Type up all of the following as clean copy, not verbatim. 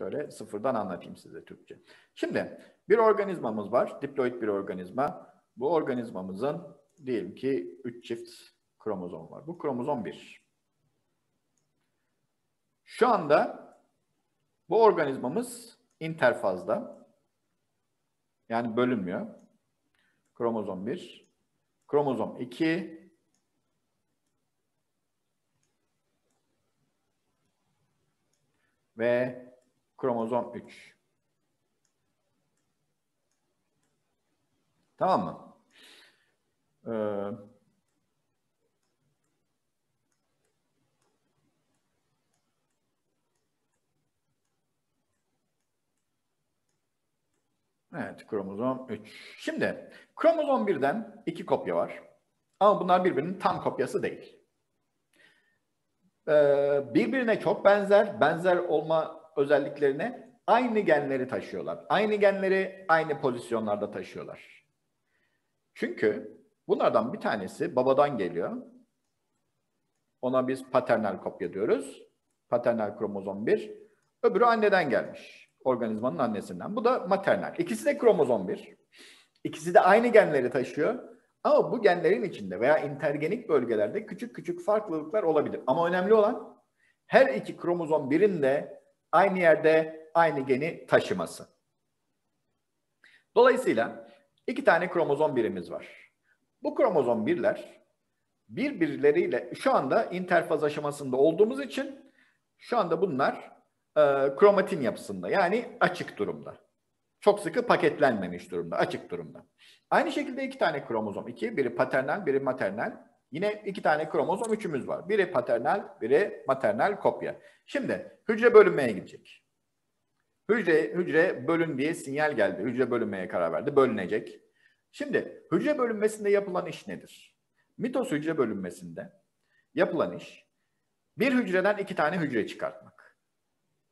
Şöyle sıfırdan anlatayım size Türkçe. Şimdi bir organizmamız var. Diploid bir organizma. Bu organizmamızın diyelim ki 3 çift kromozom var. Bu kromozom 1. Şu anda bu organizmamız interfazda. Yani bölünmüyor. Kromozom 1, kromozom 2, ve kromozom 3. Tamam mı? Evet, kromozom 3. Şimdi kromozom 1'den 2 kopya var. Ama bunlar birbirinin tam kopyası değil. Birbirine çok benzer, benzer olma özelliklerine aynı genleri taşıyorlar. Aynı genleri aynı pozisyonlarda taşıyorlar. Çünkü bunlardan bir tanesi babadan geliyor. Ona biz paternal kopya diyoruz. Paternal kromozom 1. Öbürü anneden gelmiş. Organizmanın annesinden. Bu da maternal. İkisi de kromozom 1. İkisi de aynı genleri taşıyor. Ama bu genlerin içinde veya intergenik bölgelerde küçük küçük farklılıklar olabilir. Ama önemli olan her iki kromozom birinin de aynı yerde aynı geni taşıması. Dolayısıyla iki tane kromozom birimiz var. Bu kromozom birler birbirleriyle şu anda interfaz aşamasında olduğumuz için şu anda bunlar kromatin yapısında, yani açık durumda. Çok sıkı paketlenmemiş durumda, açık durumda. Aynı şekilde iki tane kromozom 2, biri paternal, biri maternal. Yine iki tane kromozom 3'ümüz var. Biri paternal, biri maternal kopya. Şimdi hücre bölünmeye gidecek. Hücre bölün diye sinyal geldi. Hücre bölünmeye karar verdi, bölünecek. Şimdi hücre bölünmesinde yapılan iş nedir? Mitoz hücre bölünmesinde yapılan iş, bir hücreden 2 tane hücre çıkartmak.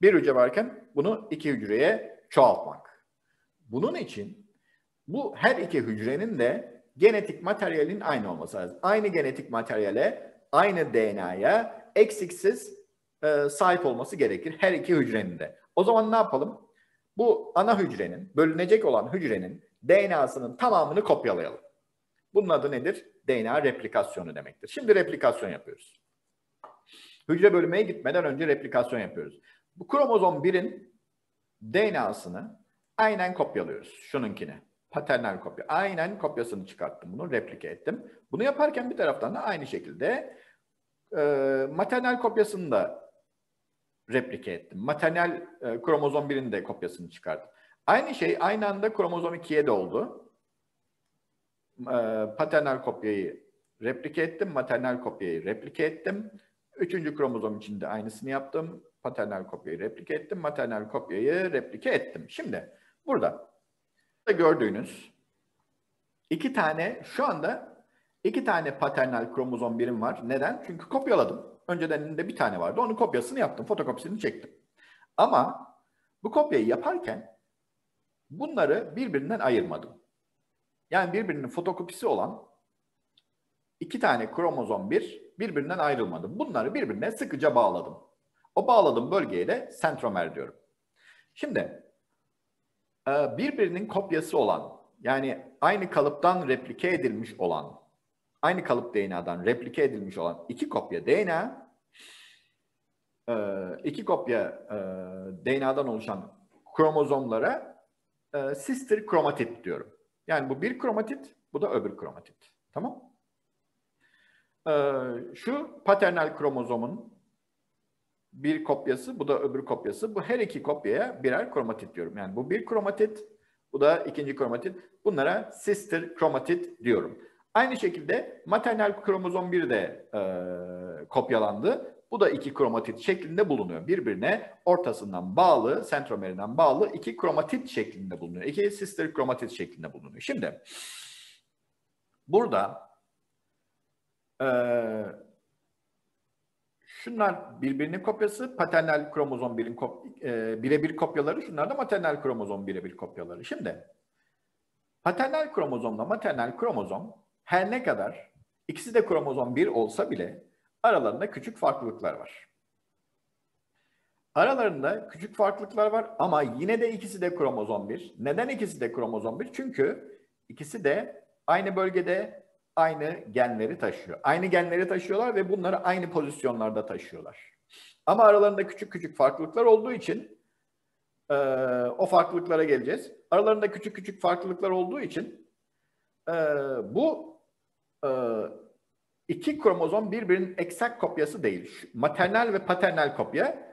Bir hücre varken bunu 2 hücreye çoğaltmak. Bunun için bu her iki hücrenin de genetik materyalin aynı olması lazım. Aynı genetik materyale, aynı DNA'ya eksiksiz sahip olması gerekir her iki hücrenin de. O zaman ne yapalım? Bu ana hücrenin, bölünecek olan hücrenin DNA'sının tamamını kopyalayalım. Bunun adı nedir? DNA replikasyonu demektir. Şimdi replikasyon yapıyoruz. Hücre bölünmeye gitmeden önce replikasyon yapıyoruz. Bu kromozom 1'in DNA'sını aynen kopyalıyoruz. Şununkine. Paternal kopya. Aynen kopyasını çıkarttım bunu, replike ettim. Bunu yaparken bir taraftan da aynı şekilde maternal kopyasını da replike ettim. Maternal kromozom 1'in de kopyasını çıkarttım. Aynı şey aynı anda kromozom 2'ye de oldu. Paternal kopyayı replike ettim, maternal kopyayı replike ettim. 3. kromozom için de aynısını yaptım. Paternal kopyayı replike ettim, maternal kopyayı replike ettim. Şimdi burada gördüğünüz 2 tane, şu anda 2 tane paternal kromozom birim var. Neden? Çünkü kopyaladım. Önceden de bir tane vardı. Onun kopyasını yaptım. Fotokopisini çektim. Ama bu kopyayı yaparken bunları birbirinden ayırmadım. Yani birbirinin fotokopisi olan 2 tane kromozom birbirinden ayrılmadı. Bunları birbirine sıkıca bağladım. O bağladığım bölgeye de sentromer diyorum. Şimdi birbirinin kopyası olan, yani aynı kalıptan replike edilmiş olan, aynı kalıp DNA'dan replike edilmiş olan 2 kopya DNA, 2 kopya DNA'dan oluşan kromozomlara sister kromatit diyorum. Yani bu bir kromatit, bu da öbür kromatit. Tamam? Şu paternal kromozomun bir kopyası, bu da öbür kopyası. Bu her iki kopyaya birer kromatit diyorum. Yani bu bir kromatit, bu da ikinci kromatit. Bunlara sister kromatit diyorum. Aynı şekilde maternal kromozom 1 de kopyalandı. Bu da 2 kromatit şeklinde bulunuyor. Birbirine ortasından bağlı, sentromerinden bağlı 2 kromatit şeklinde bulunuyor. 2 sister kromatit şeklinde bulunuyor. Şimdi burada şunlar birbirinin kopyası, paternal kromozom 1'in birebir kopyaları, şunlar da maternal kromozom birebir kopyaları. Şimdi paternal kromozomla maternal kromozom her ne kadar ikisi de kromozom 1 olsa bile aralarında küçük farklılıklar var. Aralarında küçük farklılıklar var ama yine de ikisi de kromozom 1. Neden ikisi de kromozom 1? Çünkü ikisi de aynı bölgede aynı genleri taşıyor. Aynı genleri taşıyorlar ve bunları aynı pozisyonlarda taşıyorlar. Ama aralarında küçük küçük farklılıklar olduğu için o farklılıklara geleceğiz. Aralarında küçük küçük farklılıklar olduğu için bu iki kromozom birbirinin eksak kopyası değil. Maternal ve paternal kopya.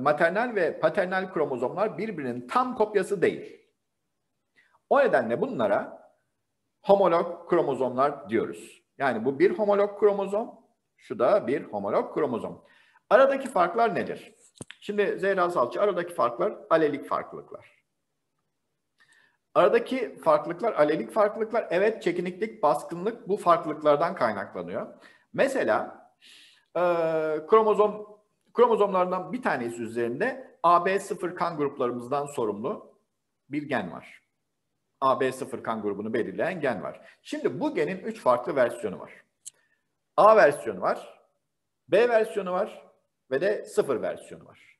Maternal ve paternal kromozomlar birbirinin tam kopyası değil. O nedenle bunlara homolog kromozomlar diyoruz. Yani bu bir homolog kromozom, şu da bir homolog kromozom. Aradaki farklar nedir? Şimdi Zehra Salcı, aradaki farklar alelik farklılıklar. Aradaki farklılıklar alelik farklılıklar. Evet, çekiniklik, baskınlık bu farklılıklardan kaynaklanıyor. Mesela kromozomlardan bir tanesi üzerinde AB0 kan gruplarımızdan sorumlu bir gen var. AB0 kan grubunu belirleyen gen var. Şimdi bu genin 3 farklı versiyonu var. A versiyonu var, B versiyonu var ve de 0 versiyonu var.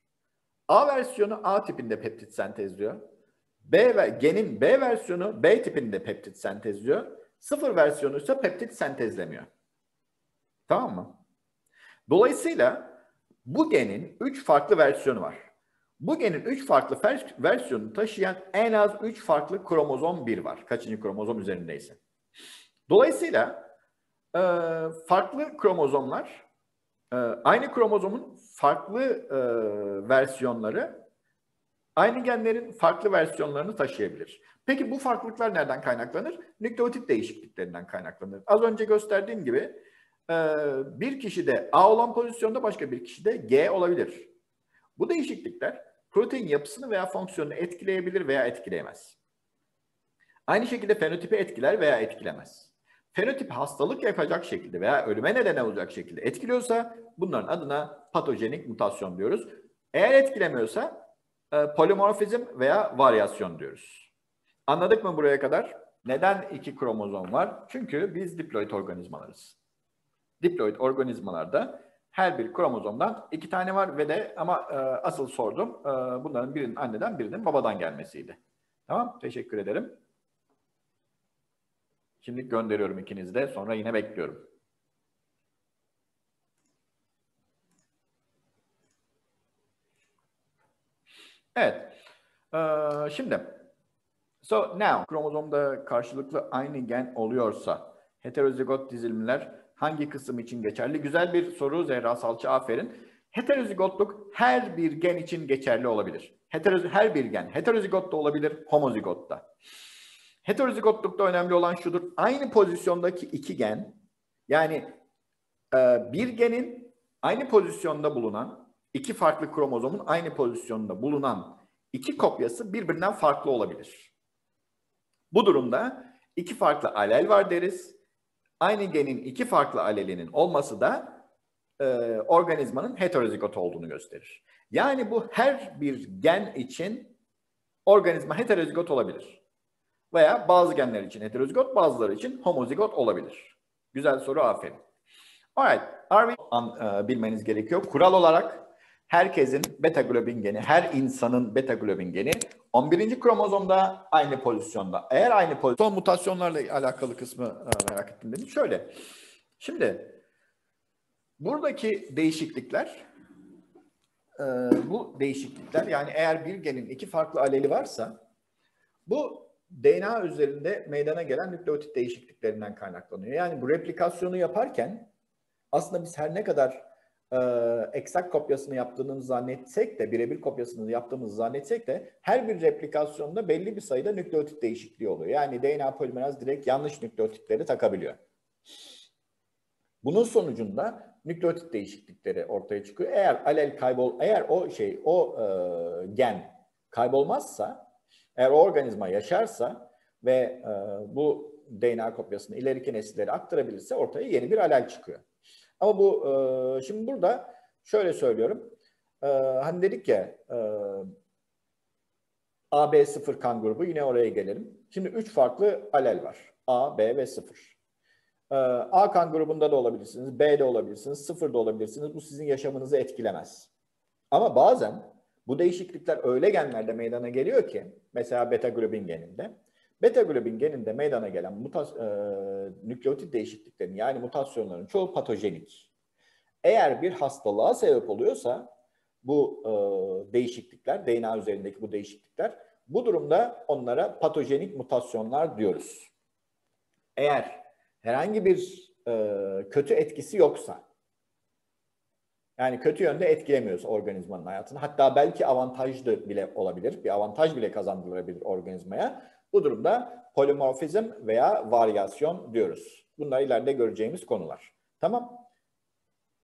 A versiyonu A tipinde peptit sentezliyor. Genin B versiyonu B tipinde peptit sentezliyor. 0 versiyonu ise peptit sentezlemiyor. Tamam mı? Dolayısıyla bu genin 3 farklı versiyonu var. Bu genin 3 farklı versiyonunu taşıyan en az 3 farklı kromozom 1 var. Kaçıncı kromozom üzerindeyse. Dolayısıyla farklı kromozomlar, aynı kromozomun farklı versiyonları, aynı genlerin farklı versiyonlarını taşıyabilir. Peki bu farklılıklar nereden kaynaklanır? Nükleotit değişikliklerinden kaynaklanır. Az önce gösterdiğim gibi bir kişide A olan pozisyonda başka bir kişide G olabilir. Bu değişiklikler protein yapısını veya fonksiyonunu etkileyebilir veya etkileyemez. Aynı şekilde fenotipi etkiler veya etkilemez. Fenotip hastalık yapacak şekilde veya ölüme neden olacak şekilde etkiliyorsa bunların adına patojenik mutasyon diyoruz. Eğer etkilemiyorsa polimorfizm veya varyasyon diyoruz. Anladık mı buraya kadar? Neden iki kromozom var? Çünkü biz diploid organizmalarız. Diploid organizmalarda her bir kromozomdan 2 tane var ve de ama asıl sordum bunların birinin anneden birinin babadan gelmesiydi. Tamam, teşekkür ederim. Şimdi gönderiyorum ikinizi de, sonra yine bekliyorum. Evet. Şimdi kromozomda karşılıklı aynı gen oluyorsa heterozigot dizilimler hangi kısım için geçerli? Güzel bir soru Zehra Salcı, aferin. Heterozigotluk her bir gen için geçerli olabilir. Her bir gen heterozigot da olabilir, homozigot da. Heterozigotlukta önemli olan şudur. Aynı pozisyondaki iki gen, yani bir genin aynı pozisyonda bulunan, iki farklı kromozomun aynı pozisyonda bulunan iki kopyası birbirinden farklı olabilir. Bu durumda iki farklı alel var deriz. Aynı genin iki farklı alelinin olması da organizmanın heterozigot olduğunu gösterir. Yani bu her bir gen için organizma heterozigot olabilir. Veya bazı genler için heterozigot, bazıları için homozigot olabilir. Güzel soru, aferin. Alright, bilmeniz gerekiyor. Kural olarak herkesin beta globin geni, her insanın beta globin geni 11. kromozomda aynı pozisyonda. Eğer aynı pozisyon, son mutasyonlarla alakalı kısmı merak ettim dedim. Şöyle, şimdi buradaki değişiklikler, bu değişiklikler, yani eğer bir genin iki farklı aleli varsa bu DNA üzerinde meydana gelen nükleotit değişikliklerinden kaynaklanıyor. Yani bu replikasyonu yaparken aslında biz her ne kadar eksak kopyasını yaptığımızı zannetsek de, birebir kopyasını yaptığımızı zannetsek de her bir replikasyonda belli bir sayıda nükleotit değişikliği oluyor. Yani DNA polimeraz direkt yanlış nükleotitleri takabiliyor. Bunun sonucunda nükleotit değişiklikleri ortaya çıkıyor. Eğer alel gen kaybolmazsa, eğer o organizma yaşarsa ve bu DNA kopyasını ileriki nesillere aktarabilirse ortaya yeni bir alel çıkıyor. Ama bu şimdi burada şöyle söylüyorum. Hani dedik ya AB0 kan grubu, yine oraya gelelim. Şimdi 3 farklı alel var. A, B ve 0. A kan grubunda da olabilirsiniz, B'de olabilirsiniz, 0'da olabilirsiniz. Bu sizin yaşamınızı etkilemez. Ama bazen Bu değişiklikler öyle genlerde meydana geliyor ki, mesela beta globin geninde. Beta globin geninde meydana gelen nükleotit değişikliklerin, yani mutasyonların çoğu patojenik. Eğer bir hastalığa sebep oluyorsa bu değişiklikler, DNA üzerindeki bu değişiklikler, bu durumda onlara patojenik mutasyonlar diyoruz. Eğer herhangi bir kötü etkisi yoksa, yani kötü yönde etkilemiyoruz organizmanın hayatını, hatta belki avantajlı bile olabilir, bir avantaj bile kazandırabilir organizmaya, bu durumda polimorfizm veya varyasyon diyoruz. Bunlar ileride göreceğimiz konular. Tamam.